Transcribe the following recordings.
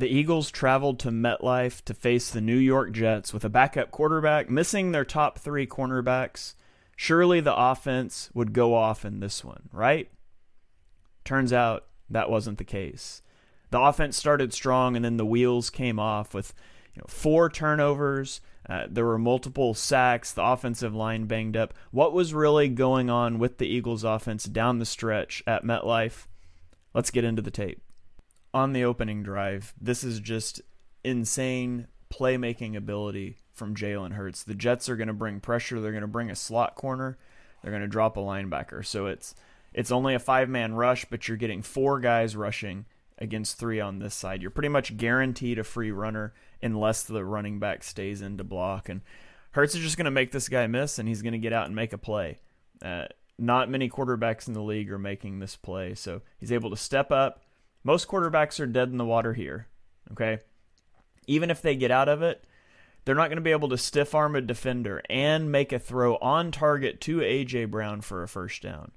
The Eagles traveled to MetLife to face the New York Jets with a backup quarterback, missing their top three cornerbacks. Surely the offense would go off in this one, right? Turns out that wasn't the case. The offense started strong, and then the wheels came off with 4 turnovers. There were multiple sacks. The offensive line banged up. What was really going on with the Eagles' offense down the stretch at MetLife? Let's get into the tape. On the opening drive, this is just insane playmaking ability from Jalen Hurts. The Jets are going to bring pressure. They're going to bring a slot corner. They're going to drop a linebacker. So it's only a 5-man rush, but you're getting 4 guys rushing against 3 on this side. You're pretty much guaranteed a free runner unless the running back stays in to block. And Hurts is just going to make this guy miss, and he's going to get out and make a play. Not many quarterbacks in the league are making this play, so he's able to step up. Most quarterbacks are dead in the water here, okay? Even if they get out of it, they're not going to be able to stiff-arm a defender and make a throw on target to A.J. Brown for a first down.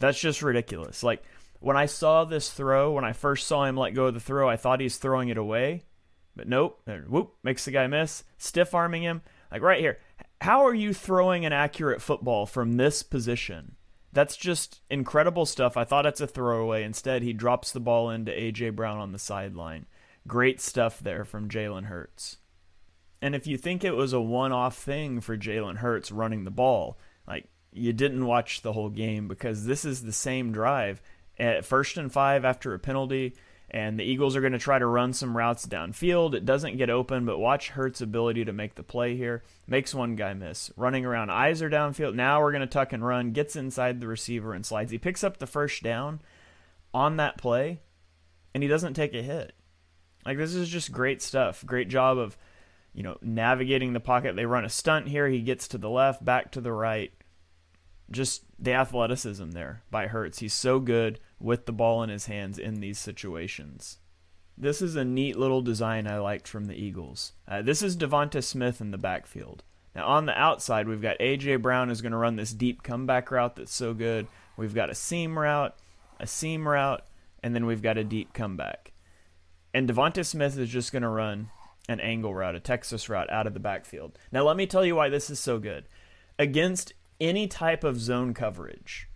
That's just ridiculous. Like, when I saw this throw, when I first saw him let go of the throw, I thought he's throwing it away. But nope, whoop, makes the guy miss, stiff-arming him. Like right here, how are you throwing an accurate football from this position? That's just incredible stuff. I thought it's a throwaway. Instead, he drops the ball into A.J. Brown on the sideline. Great stuff there from Jalen Hurts. And if you think it was a one-off thing for Jalen Hurts running the ball, like, you didn't watch the whole game, because this is the same drive at 1st and 5 after a penalty, and the Eagles are going to try to run some routes downfield. It doesn't get open, but watch Hurts' ability to make the play here. Makes one guy miss. Running around, eyes are downfield. Now we're going to tuck and run. Gets inside the receiver and slides. He picks up the first down on that play, and he doesn't take a hit. Like, this is just great stuff. Great job of, navigating the pocket. They run a stunt here. He gets to the left, back to the right. Just the athleticism there by Hurts. He's so good with the ball in his hands in these situations. This is a neat little design I liked from the Eagles. This is Devonta Smith in the backfield. Now on the outside, we've got A.J. Brown is going to run this deep comeback route that's so good. We've got a seam route, and then we've got a deep comeback. And Devonta Smith is just going to run an angle route, a Texas route out of the backfield. Now let me tell you why this is so good. Against any type of zone coverage,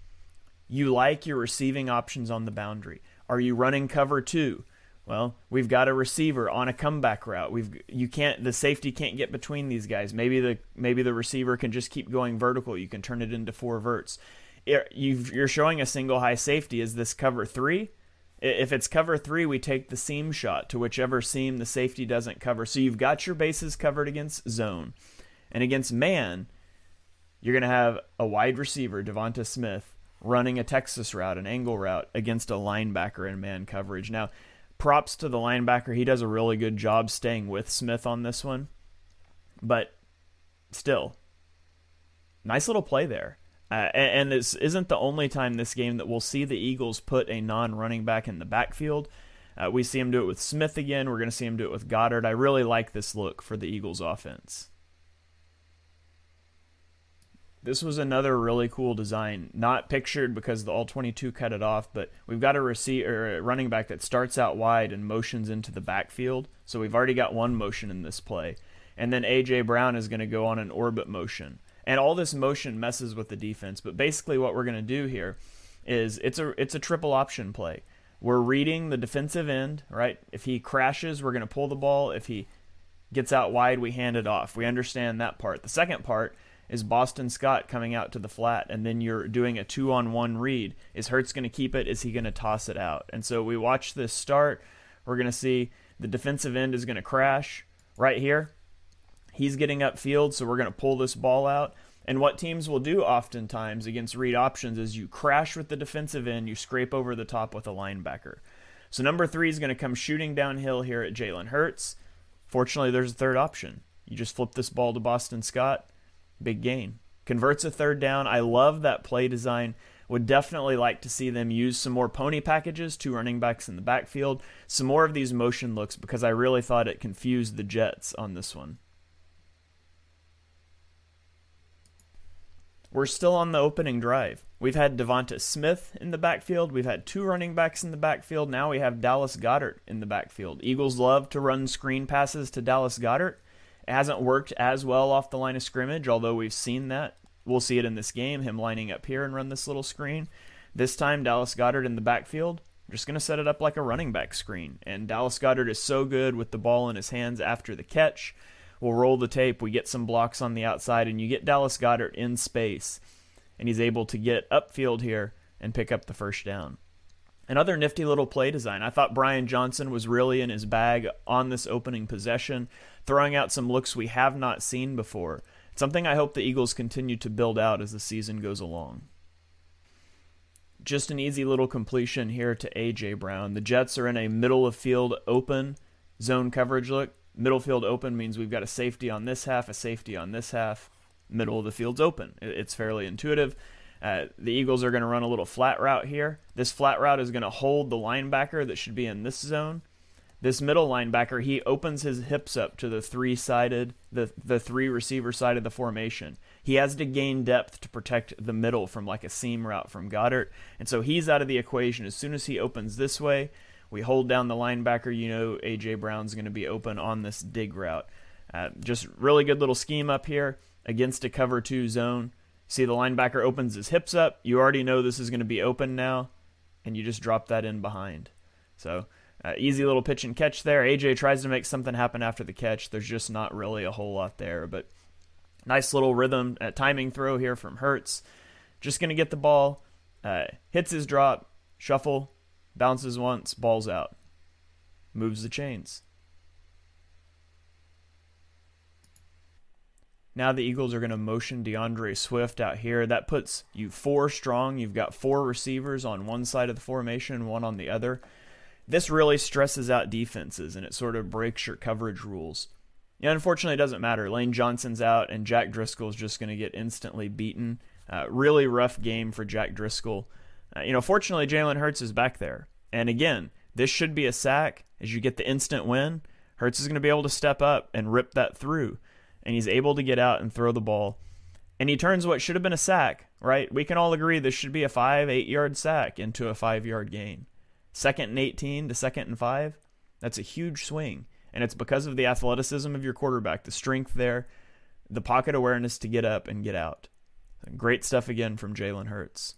you like your receiving options on the boundary. Are you running cover 2? Well, we've got a receiver on a comeback route. The safety can't get between these guys. Maybe the receiver can just keep going vertical. You can turn it into 4 verts. You're showing a single high safety. Is this cover 3? If it's cover 3, we take the seam shot to whichever seam the safety doesn't cover. So you've got your bases covered against zone, and against man, you're going to have a wide receiver, Devonta Smith, running a Texas route, an angle route, against a linebacker in man coverage. Now, props to the linebacker. He does a really good job staying with Smith on this one. But still, nice little play there. And this isn't the only time this game that we'll see the Eagles put a non-running back in the backfield. We see him do it with Smith again. We're going to see him do it with Goddard. I really like this look for the Eagles offense. This was another really cool design, not pictured because the All-22 cut it off, but we've got a running back that starts out wide and motions into the backfield, so we've already got one motion in this play. And then A.J. Brown is going to go on an orbit motion. And all this motion messes with the defense, but basically what we're going to do here is it's a triple option play. We're reading the defensive end, right? If he crashes, we're going to pull the ball. If he gets out wide, we hand it off. We understand that part. The second part is Boston Scott coming out to the flat, and then you're doing a 2-on-1 read. Is Hurts going to keep it? Is he going to toss it out? And so we watch this start. We're going to see the defensive end is going to crash right here. He's getting upfield, so we're going to pull this ball out. And what teams will do oftentimes against read options is you crash with the defensive end, you scrape over the top with a linebacker. So number 3 is going to come shooting downhill here at Jalen Hurts. Fortunately, there's a third option. You just flip this ball to Boston Scott. Big gain. Converts a third down. I love that play design. Would definitely like to see them use some more pony packages, 2 running backs in the backfield, some more of these motion looks, because I really thought it confused the Jets on this one. We're still on the opening drive. We've had Devonta Smith in the backfield. We've had two running backs in the backfield. Now we have Dallas Goedert in the backfield. Eagles love to run screen passes to Dallas Goedert. It hasn't worked as well off the line of scrimmage, although we've seen that. We'll see it in this game, him lining up here and run this little screen. This time, Dallas Goedert in the backfield. We're just going to set it up like a running back screen. And Dallas Goedert is so good with the ball in his hands after the catch. We'll roll the tape, we get some blocks on the outside, and you get Dallas Goedert in space. And he's able to get upfield here and pick up the first down. Another nifty little play design. I thought Brian Johnson was really in his bag on this opening possession, throwing out some looks we have not seen before. It's something I hope the Eagles continue to build out as the season goes along. Just an easy little completion here to A.J. Brown. The Jets are in a middle of field open zone coverage look. Middle field open means we've got a safety on this half, a safety on this half. Middle of the field's open. It's fairly intuitive. The Eagles are going to run a little flat route here. This flat route is going to hold the linebacker that should be in this zone. This middle linebacker, he opens his hips up to the three-sided, the three-receiver side of the formation. He has to gain depth to protect the middle from like a seam route from Goedert. And so he's out of the equation. As soon as he opens this way, we hold down the linebacker. You know A.J. Brown's going to be open on this dig route. Just really good little scheme up here against a cover two zone. See, the linebacker opens his hips up. You already know this is going to be open now, and you just drop that in behind. So... easy little pitch and catch there. A.J. tries to make something happen after the catch. There's just not really a whole lot there, but nice little rhythm, timing throw here from Hurts. Just going to get the ball, hits his drop, shuffle, bounces once, ball's out. Moves the chains. Now the Eagles are going to motion DeAndre Swift out here. That puts you four strong. You've got four receivers on one side of the formation, one on the other. This really stresses out defenses, and it sort of breaks your coverage rules. Yeah, unfortunately, it doesn't matter. Lane Johnson's out, and Jack Driscoll's just going to get instantly beaten. Really rough game for Jack Driscoll. Fortunately, Jalen Hurts is back there. And again, this should be a sack. As you get the instant win, Hurts is going to be able to step up and rip that through. And he's able to get out and throw the ball. And he turns what should have been a sack, right? We can all agree this should be a 5-8 yard sack into a 5-yard gain. 2nd and 18 to 2nd and 5, that's a huge swing. And it's because of the athleticism of your quarterback, the strength there, the pocket awareness to get up and get out. Great stuff again from Jalen Hurts.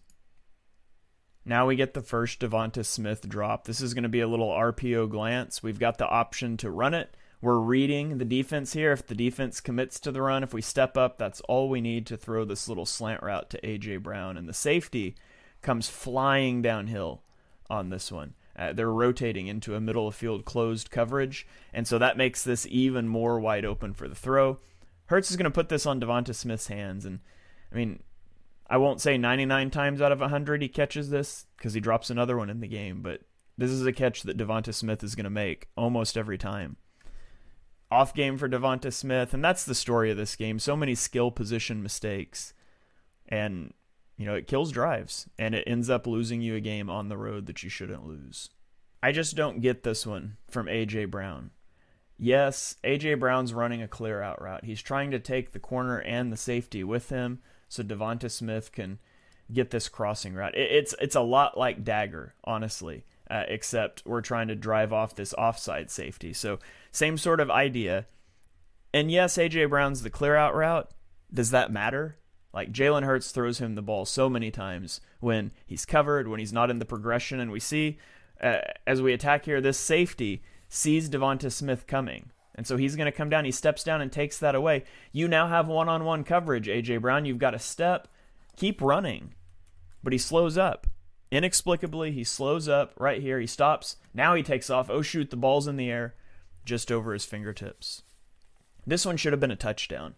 Now we get the first Devonta Smith drop. This is going to be a little RPO glance. We've got the option to run it. We're reading the defense here. If the defense commits to the run, if we step up, that's all we need to throw this little slant route to A.J. Brown. And the safety comes flying downhill on this one. They're rotating into a middle of field closed coverage, and so that makes this even more wide open for the throw. Hurts is going to put this on Devonta Smith's hands, and I mean, I won't say 99 times out of 100 he catches this because he drops another one in the game, but this is a catch that Devonta Smith is going to make almost every time. Off game for Devonta Smith, and that's the story of this game. So many skill position mistakes, and it kills drives, and it ends up losing you a game on the road that you shouldn't lose. I just don't get this one from A.J. Brown. Yes, A.J. Brown's running a clear out route. He's trying to take the corner and the safety with him so Devonta Smith can get this crossing route. It's a lot like Dagger, honestly, except we're trying to drive off this offside safety. So same sort of idea. And yes, A.J. Brown's the clear out route. Does that matter? Like, Jalen Hurts throws him the ball so many times when he's covered, when he's not in the progression. And we see, as we attack here, this safety sees Devonta Smith coming. And so he's going to come down. He steps down and takes that away. You now have one-on-one coverage, A.J. Brown. You've got to step, keep running. But he slows up. Inexplicably, he slows up right here. He stops. Now he takes off. Oh, shoot, the ball's in the air just over his fingertips. This one should have been a touchdown.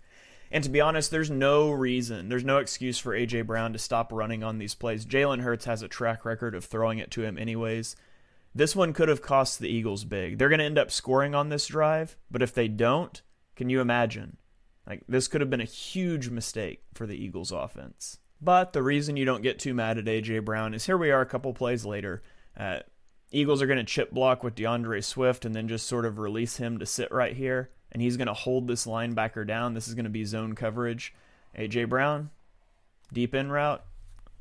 And to be honest, there's no reason, there's no excuse for A.J. Brown to stop running on these plays. Jalen Hurts has a track record of throwing it to him anyways. This one could have cost the Eagles big. They're going to end up scoring on this drive, but if they don't, can you imagine? Like, this could have been a huge mistake for the Eagles offense. But the reason you don't get too mad at A.J. Brown is here we are a couple plays later. Eagles are going to chip block with DeAndre Swift and then just sort of release him to sit right here. And he's going to hold this linebacker down. This is going to be zone coverage. A.J. Brown deep in route,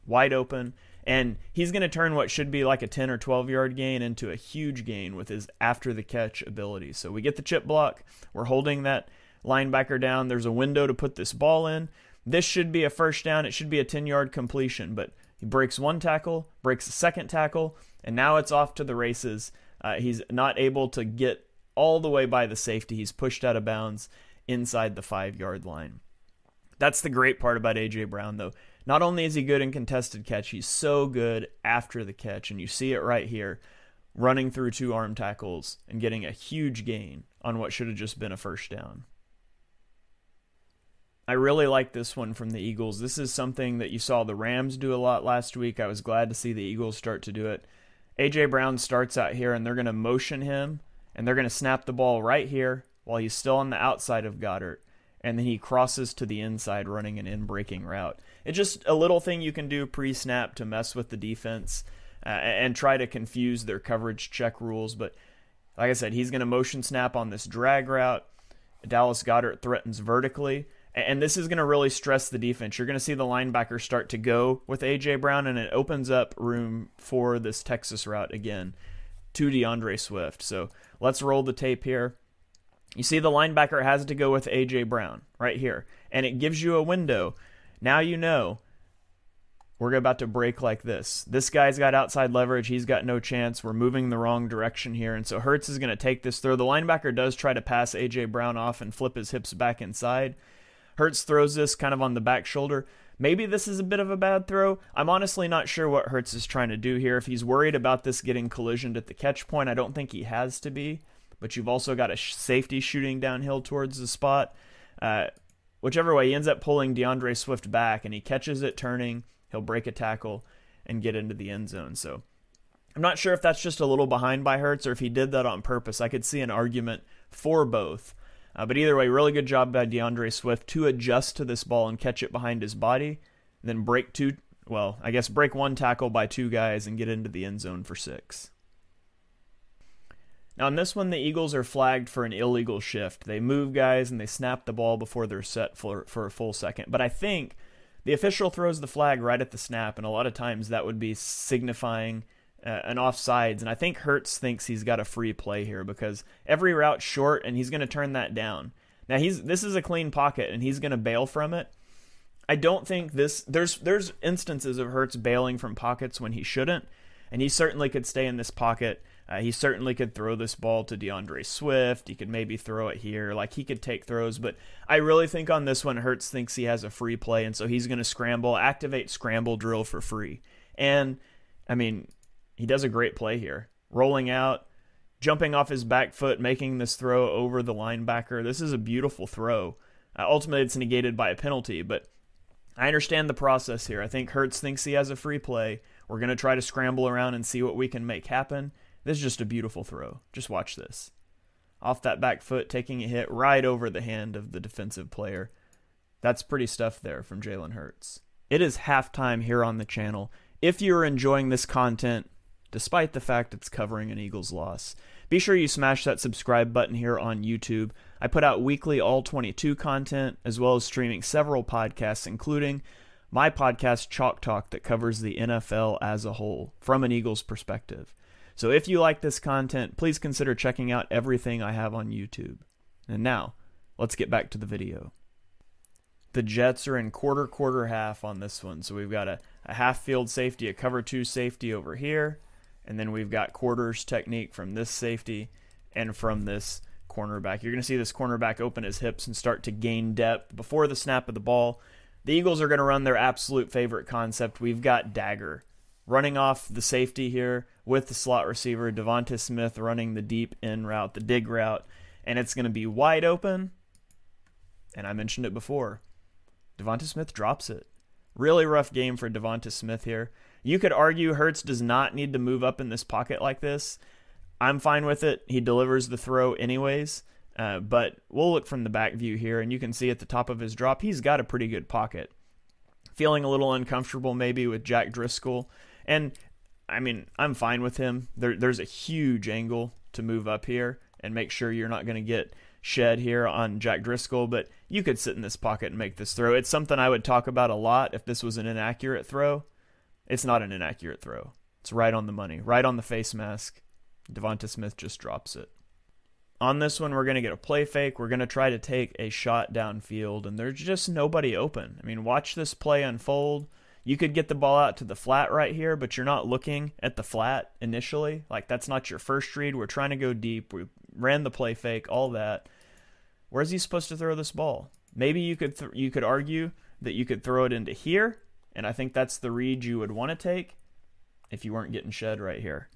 wide open, and he's going to turn what should be like a 10 or 12 yard gain into a huge gain with his after the catch ability. So we get the chip block. We're holding that linebacker down. There's a window to put this ball in. This should be a first down. It should be a 10 yard completion, but he breaks one tackle, breaks the second tackle, and now it's off to the races. He's not able to get all the way by the safety. He's pushed out of bounds inside the 5 yard line. That's the great part about A.J. Brown, though. Not only is he good in contested catch, he's so good after the catch, and you see it right here, running through two arm tackles and getting a huge gain on what should have just been a first down. I really like this one from the Eagles. This is something that you saw the Rams do a lot last week. I was glad to see the Eagles start to do it. A.J. Brown starts out here, and they're going to motion him, and they're going to snap the ball right here while he's still on the outside of Goddard. And then he crosses to the inside running an in-breaking route. It's just a little thing you can do pre-snap to mess with the defense and try to confuse their coverage check rules. But like I said, he's going to motion snap on this drag route. Dallas Goedert threatens vertically. And this is going to really stress the defense. You're going to see the linebacker start to go with A.J. Brown, and it opens up room for this Texas route again to DeAndre Swift. So let's roll the tape here. You see the linebacker has to go with A.J. Brown right here, and it gives you a window. Now you know we're about to break like this. This guy's got outside leverage. He's got no chance. We're moving the wrong direction here, and so Hurts is going to take this throw. The linebacker does try to pass A.J. Brown off and flip his hips back inside. Hurts throws this kind of on the back shoulder. Maybe this is a bit of a bad throw. I'm honestly not sure what Hurts is trying to do here. If he's worried about this getting collisioned at the catch point, I don't think he has to be. But you've also got a safety shooting downhill towards the spot. Whichever way, he ends up pulling DeAndre Swift back, and he catches it turning. He'll break a tackle and get into the end zone. So I'm not sure if that's just a little behind by Hurts or if he did that on purpose. I could see an argument for both. But either way, really good job by DeAndre Swift to adjust to this ball and catch it behind his body, then break one tackle by two guys and get into the end zone for 6. Now, in this one, the Eagles are flagged for an illegal shift. They move guys and they snap the ball before they're set for a full second. But I think the official throws the flag right at the snap, and a lot of times that would be signifying an offsides. And I think Hurts thinks he's got a free play here because every route's short, and he's going to turn that down. Now, this is a clean pocket, and he's going to bail from it. I don't think there's instances of Hurts bailing from pockets when he shouldn't, and he certainly could stay in this pocket. He certainly could throw this ball to DeAndre Swift. He could maybe throw it here. Like, he could take throws. But I really think on this one, Hurts thinks he has a free play, and so he's going to scramble, activate scramble drill for free. And, I mean, he does a great play here. Rolling out, jumping off his back foot, making this throw over the linebacker. This is a beautiful throw. Ultimately, it's negated by a penalty. But I understand the process here. I think Hurts thinks he has a free play. We're going to try to scramble around and see what we can make happen. This is just a beautiful throw. Just watch this. Off that back foot, taking a hit right over the hand of the defensive player. That's pretty stuff there from Jalen Hurts. It is halftime here on the channel. If you're enjoying this content, despite the fact it's covering an Eagles loss, be sure you smash that subscribe button here on YouTube. I put out weekly All-22 content, as well as streaming several podcasts, including my podcast, Chalk Talk, that covers the NFL as a whole, from an Eagles perspective. So if you like this content, please consider checking out everything I have on YouTube. And now, let's get back to the video. The Jets are in quarter half on this one. So we've got a half field safety, a cover 2 safety over here. And then we've got quarters technique from this safety and from this cornerback. You're going to see this cornerback open his hips and start to gain depth before the snap of the ball. The Eagles are going to run their absolute favorite concept. We've got dagger. Running off the safety here with the slot receiver, Devonta Smith running the deep in route, the dig route, and it's going to be wide open. And I mentioned it before. Devonta Smith drops it. Really rough game for Devonta Smith here. You could argue Hurts does not need to move up in this pocket like this. I'm fine with it. He delivers the throw anyways. But we'll look from the back view here, and you can see at the top of his drop, he's got a pretty good pocket. Feeling a little uncomfortable maybe with Jack Driscoll. And, I mean, I'm fine with him. There's a huge angle to move up here. and make sure you're not going to get shed here on Jack Driscoll, but you could sit in this pocket and make this throw. It's something I would talk about a lot if this was an inaccurate throw. It's not an inaccurate throw. It's right on the money, right on the face mask. Devonta Smith just drops it. On this one, we're going to get a play fake. We're going to try to take a shot downfield, and there's just nobody open. I mean, watch this play unfold. You could get the ball out to the flat right here, but you're not looking at the flat initially. Like, that's not your first read. We're trying to go deep. We ran the play fake, all that. Where's he supposed to throw this ball? Maybe you could argue that you could throw it into here, and I think that's the read you would want to take if you weren't getting shed right here.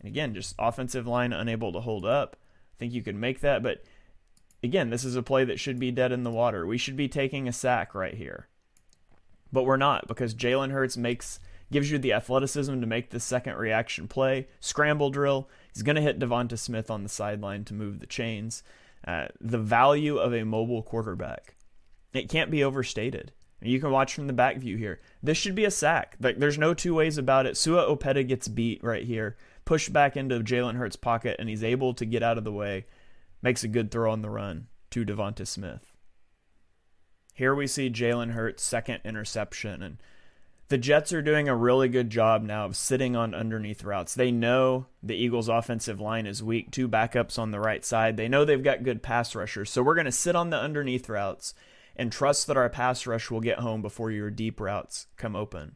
And again, just offensive line unable to hold up. I think you could make that, but again, this is a play that should be dead in the water. We should be taking a sack right here. But we're not, because Jalen Hurts gives you the athleticism to make the second reaction play. Scramble drill. He's going to hit Devonta Smith on the sideline to move the chains. The value of a mobile quarterback, it can't be overstated. You can watch from the back view here. This should be a sack. Like, there's no two ways about it. Suha Opeta gets beat right here, pushed back into Jalen Hurts' pocket, and he's able to get out of the way. Makes a good throw on the run to Devonta Smith. Here we see Jalen Hurts' second interception, and the Jets are doing a really good job now of sitting on underneath routes. They know the Eagles' offensive line is weak, two backups on the right side. They know they've got good pass rushers, so we're going to sit on the underneath routes and trust that our pass rush will get home before your deep routes come open.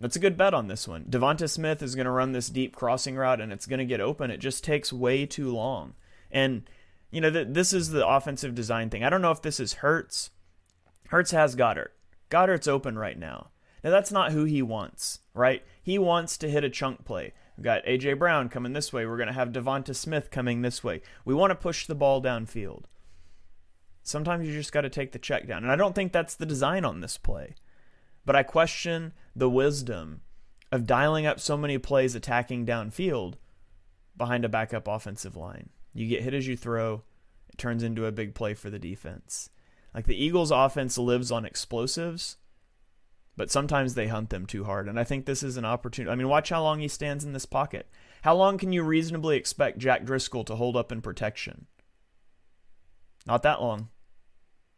That's a good bet on this one. Devonta Smith is going to run this deep crossing route, and it's going to get open. It just takes way too long. And, you know, this is the offensive design thing. I don't know if this is Hurts. Hurts has Goddard. Goddard's open right now. Now, that's not who he wants, right? He wants to hit a chunk play. We've got A.J. Brown coming this way. We're going to have Devonta Smith coming this way. We want to push the ball downfield. Sometimes you just got to take the check down. And I don't think that's the design on this play. But I question the wisdom of dialing up so many plays attacking downfield behind a backup offensive line. You get hit as you throw. It turns into a big play for the defense. Like, the Eagles' offense lives on explosives, but sometimes they hunt them too hard, and I think this is an opportunity. I mean, watch how long he stands in this pocket. How long can you reasonably expect Jack Driscoll to hold up in protection? Not that long.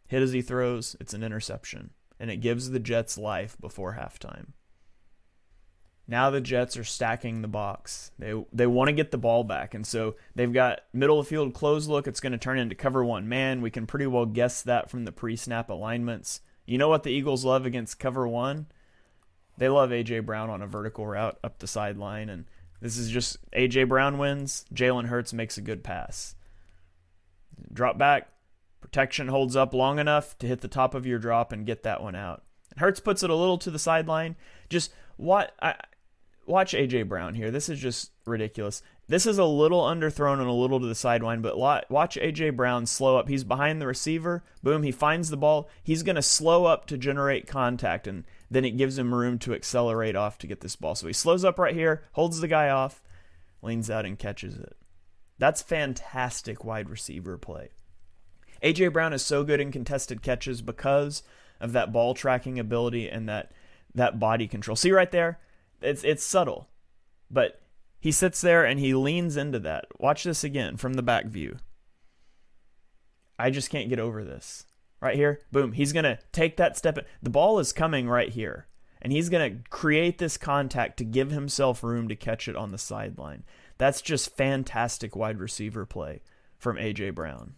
Hit as he throws, it's an interception, and it gives the Jets life before halftime. Now the Jets are stacking the box. They want to get the ball back, and so they've got middle of field close look. It's going to turn into cover one man. We can pretty well guess that from the pre-snap alignments. You know what the Eagles love against cover one? They love A.J. Brown on a vertical route up the sideline, and this is just A.J. Brown wins. Jalen Hurts makes a good pass. Drop back. Protection holds up long enough to hit the top of your drop and get that one out. Hurts puts it a little to the sideline. Just what... Watch A.J. Brown here. This is just ridiculous. This is a little underthrown and a little to the sideline, but watch A.J. Brown slow up. He's behind the receiver. Boom, he finds the ball. He's going to slow up to generate contact, and then it gives him room to accelerate off to get this ball. So he slows up right here, holds the guy off, leans out and catches it. That's fantastic wide receiver play. A.J. Brown is so good in contested catches because of that ball tracking ability and that body control. See right there? It's subtle, but he sits there and he leans into that. Watch this again from the back view. I just can't get over this. Right here, boom, he's going to take that step. The ball is coming right here, and he's going to create this contact to give himself room to catch it on the sideline. That's just fantastic wide receiver play from A.J. Brown.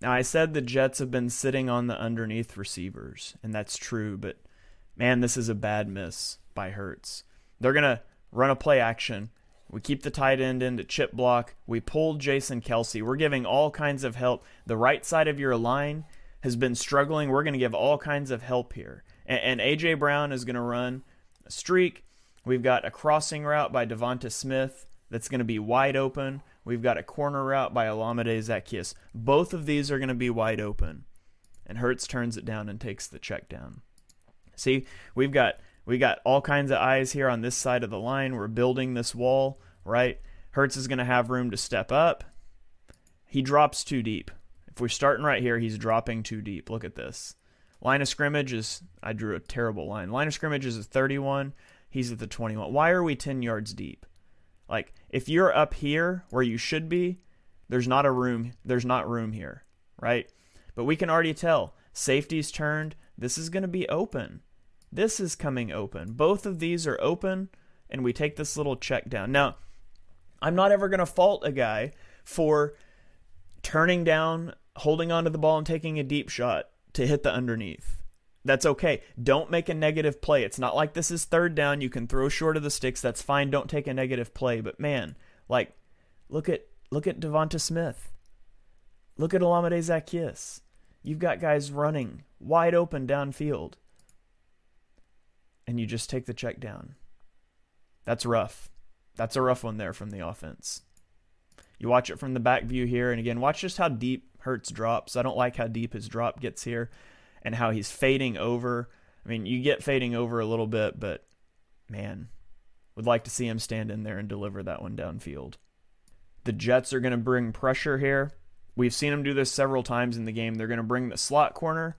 Now, I said the Jets have been sitting on the underneath receivers, and that's true, but man, this is a bad miss by Hurts. They're going to run a play action. We keep the tight end into chip block. We pulled Jason Kelce. We're giving all kinds of help. The right side of your line has been struggling. We're going to give all kinds of help here. And A.J. Brown is going to run a streak. We've got a crossing route by Devonta Smith that's going to be wide open. We've got a corner route by Olamide Zaccheaus. Both of these are going to be wide open. And Hurts turns it down and takes the check down. See, we got all kinds of eyes here on this side of the line. We're building this wall, right? Hurts is going to have room to step up. He drops too deep. If we're starting right here, he's dropping too deep. Look at this. Line of scrimmage is, I drew a terrible line. Line of scrimmage is a 31. He's at the 21. Why are we 10 yards deep? Like, if you're up here where you should be, There's not room here, right? But we can already tell. Safety's turned. This is going to be open. This is coming open. Both of these are open, and we take this little check down. Now, I'm not ever going to fault a guy for turning down, holding onto the ball, and taking a deep shot to hit the underneath. That's okay. Don't make a negative play. It's not like this is third down. You can throw short of the sticks. That's fine. Don't take a negative play. But, man, like, look at Devonta Smith. Look at Olamide Zaccheaus. You've got guys running wide open downfield, and you just take the check down. That's rough. That's a rough one there from the offense. You watch it from the back view here, and again, watch just how deep Hurts drops. I don't like how deep his drop gets here and how he's fading over. I mean, you get fading over a little bit, but, man, would like to see him stand in there and deliver that one downfield. The Jets are going to bring pressure here. We've seen them do this several times in the game. They're going to bring the slot corner,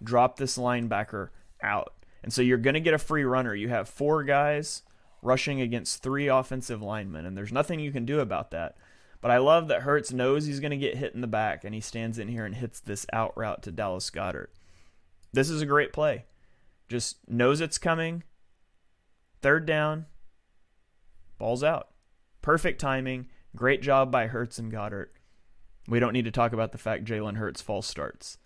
drop this linebacker out. And so you're going to get a free runner. You have four guys rushing against three offensive linemen, and there's nothing you can do about that. But I love that Hurts knows he's going to get hit in the back, and he stands in here and hits this out route to Dallas Goedert. This is a great play. Just knows it's coming. Third down. Ball's out. Perfect timing. Great job by Hurts and Goedert. We don't need to talk about the fact Jalen Hurts false starts.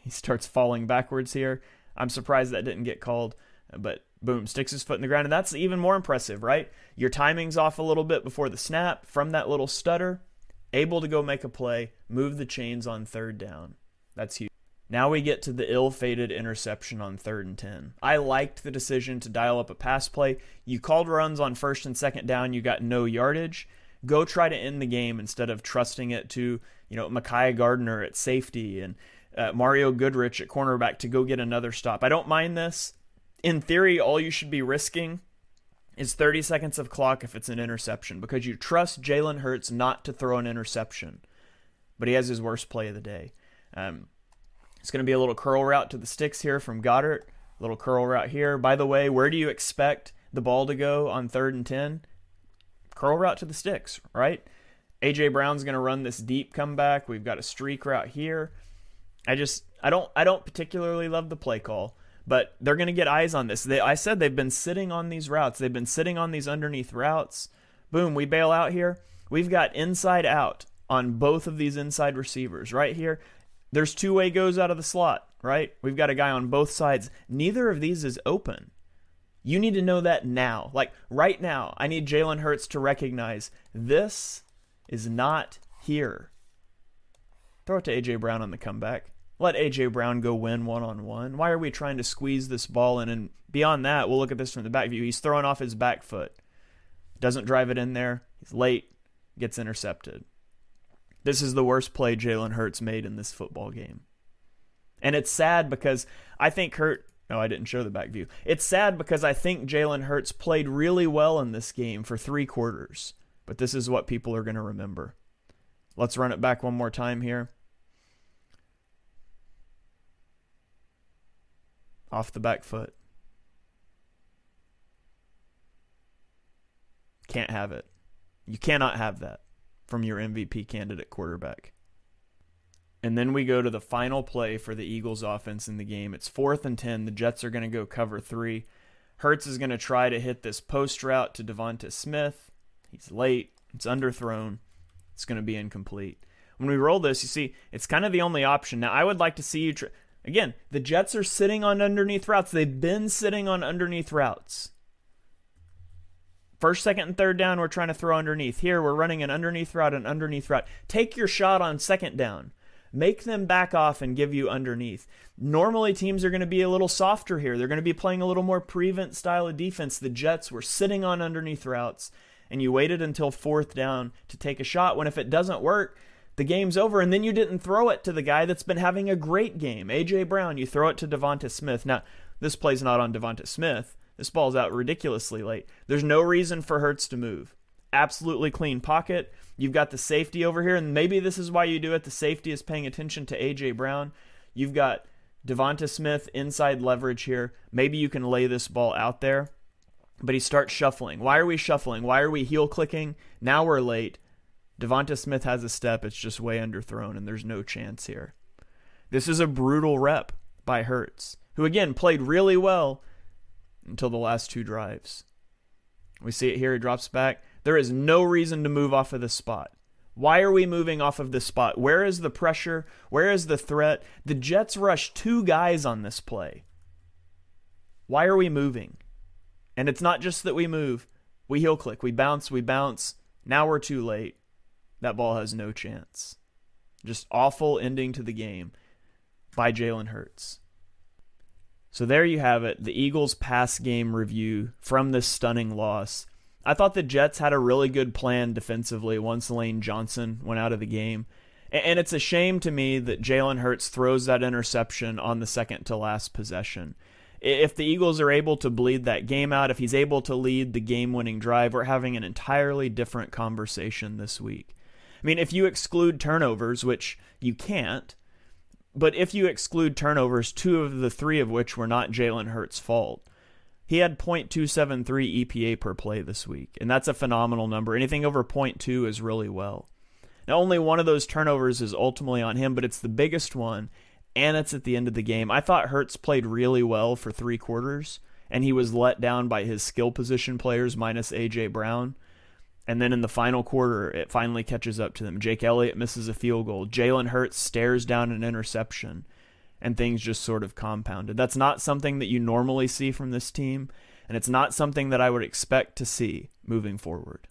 He starts falling backwards here. I'm surprised that didn't get called, but boom, sticks his foot in the ground, and that's even more impressive, right? Your timing's off a little bit before the snap. From that little stutter, able to go make a play, move the chains on third down. That's huge. Now we get to the ill-fated interception on 3rd and 10. I liked the decision to dial up a pass play. You called runs on 1st and 2nd down. You got no yardage. Go try to end the game instead of trusting it to, Mekhi Gardner at safety and Mario Goodrich at cornerback to go get another stop. I don't mind this. In theory, all you should be risking is 30 seconds of clock if it's an interception, because you trust Jalen Hurts not to throw an interception. But he has his worst play of the day. It's going to be a little curl route to the sticks here from Goedert. A little curl route here. By the way, where do you expect the ball to go on 3rd and 10? Curl route to the sticks, right? A.J. Brown's going to run this deep comeback. We've got a streak route here. I don't particularly love the play call, but they're going to get eyes on this. I said they've been sitting on these routes. They've been sitting on these underneath routes. Boom, we bail out here. We've got inside out on both of these inside receivers right here. There's two-way goes out of the slot, right? We've got a guy on both sides. Neither of these is open. You need to know that now. Like, right now, I need Jalen Hurts to recognize this is not here. Throw it to A.J. Brown on the comeback. Let A.J. Brown go win one-on-one. Why are we trying to squeeze this ball in? And beyond that, we'll look at this from the back view. He's throwing off his back foot. Doesn't drive it in there. He's late. Gets intercepted. This is the worst play Jalen Hurts made in this football game. And it's sad because I think No, I didn't show the back view. It's sad because I think Jalen Hurts played really well in this game for 3 quarters. But this is what people are going to remember. Let's run it back one more time here. Off the back foot. Can't have it. You cannot have that from your MVP candidate quarterback. And then we go to the final play for the Eagles offense in the game. It's 4th and 10. The Jets are going to go cover 3. Hurts is going to try to hit this post route to Devonta Smith. He's late. It's underthrown. It's going to be incomplete. When we roll this, you see, it's kind of the only option. Now, I would like to see you... Again, the Jets are sitting on underneath routes. They've been sitting on underneath routes. 1st, 2nd, and 3rd down, we're trying to throw underneath. Here, we're running an underneath route and underneath route. Take your shot on 2nd down. Make them back off and give you underneath. Normally, teams are going to be a little softer here. They're going to be playing a little more prevent style of defense. The Jets were sitting on underneath routes, and you waited until 4th down to take a shot when if it doesn't work, the game's over, and then you didn't throw it to the guy that's been having a great game, A.J. Brown. You throw it to Devonta Smith. Now, this play's not on Devonta Smith. This ball's out ridiculously late. There's no reason for Hurts to move. Absolutely clean pocket. You've got the safety over here, and maybe this is why you do it. The safety is paying attention to A.J. Brown. You've got Devonta Smith inside leverage here. Maybe you can lay this ball out there, but he starts shuffling. Why are we shuffling? Why are we heel clicking? Now we're late. Devonta Smith has a step. It's just way underthrown, and there's no chance here. This is a brutal rep by Hurts, who, again, played really well until the last two drives. We see it here. He drops back. There is no reason to move off of this spot. Why are we moving off of this spot? Where is the pressure? Where is the threat? The Jets rushed two guys on this play. Why are we moving? And it's not just that we move. We heel click. We bounce. Now we're too late. That ball has no chance. Just awful ending to the game by Jalen Hurts. So there you have it, the Eagles pass game review from this stunning loss. I thought the Jets had a really good plan defensively once Lane Johnson went out of the game. And it's a shame to me that Jalen Hurts throws that interception on the second to last possession. If the Eagles are able to bleed that game out, if he's able to lead the game-winning drive, we're having an entirely different conversation this week. I mean, if you exclude turnovers, which you can't, but if you exclude turnovers, two of the three of which were not Jalen Hurts' fault. He had .273 EPA per play this week, and that's a phenomenal number. Anything over .2 is really well. Now, only one of those turnovers is ultimately on him, but it's the biggest one, and it's at the end of the game. I thought Hurts played really well for three quarters, and he was let down by his skill position players minus A.J. Brown. And then in the final quarter, it finally catches up to them. Jake Elliott misses a field goal. Jalen Hurts stares down an interception, and things just sort of compounded. That's not something that you normally see from this team, and it's not something that I would expect to see moving forward.